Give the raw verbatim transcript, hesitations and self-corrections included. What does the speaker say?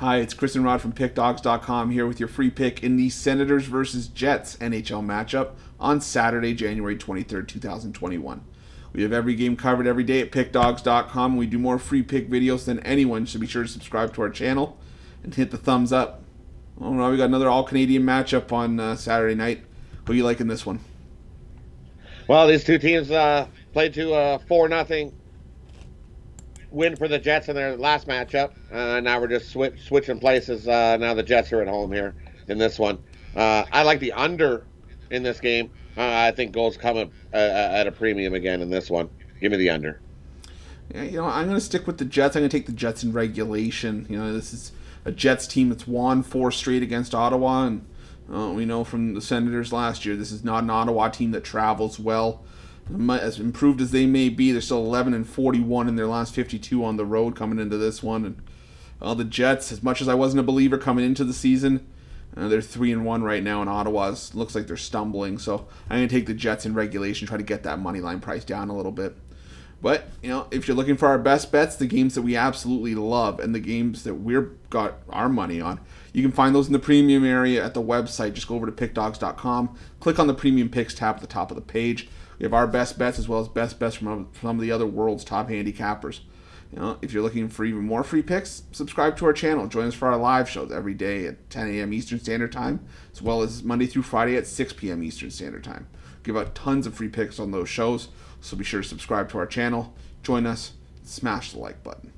Hi, it's Chris and Rod from Pick Dawgz dot com here with your free pick in the Senators versus Jets N H L matchup on Saturday, January twenty-third, two thousand twenty-one. We have every game covered every day at Pick Dawgz dot com, and we do more free pick videos than anyone, so be sure to subscribe to our channel and hit the thumbs up. Well, now we got another all-Canadian matchup on uh, Saturday night. Who are you liking this one? Well, these two teams uh, played to a four nothing win for the Jets in their last matchup. Uh, now we're just switch, switching places. Uh, now the Jets are at home here in this one. Uh, I like the under in this game. Uh, I think goals come at, uh, at a premium again in this one. Give me the under. Yeah, you know, I'm going to stick with the Jets. I'm going to take the Jets in regulation. You know, this is a Jets team that's won four straight against Ottawa, and uh, we know from the Senators last year, this is not an Ottawa team that travels well. As improved as they may be, they're still eleven and forty-one in their last fifty-two on the road coming into this one. And uh, the Jets, as much as I wasn't a believer coming into the season, uh, they're three and one right now, and Ottawa looks like they're stumbling. So I'm going to take the Jets in regulation, try to get that money line price down a little bit. But you know, if you're looking for our best bets, the games that we absolutely love and the games that we're got our money on, you can find those in the premium area at the website. Just go over to Pick Dawgz dot com, click on the Premium Picks tab at the top of the page. We have our best bets as well as best bets from some of the other world's top handicappers. You know, if you're looking for even more free picks, subscribe to our channel. Join us for our live shows every day at ten A M Eastern Standard Time, as well as Monday through Friday at six P M Eastern Standard Time. We give out tons of free picks on those shows, so be sure to subscribe to our channel, join us, smash the like button.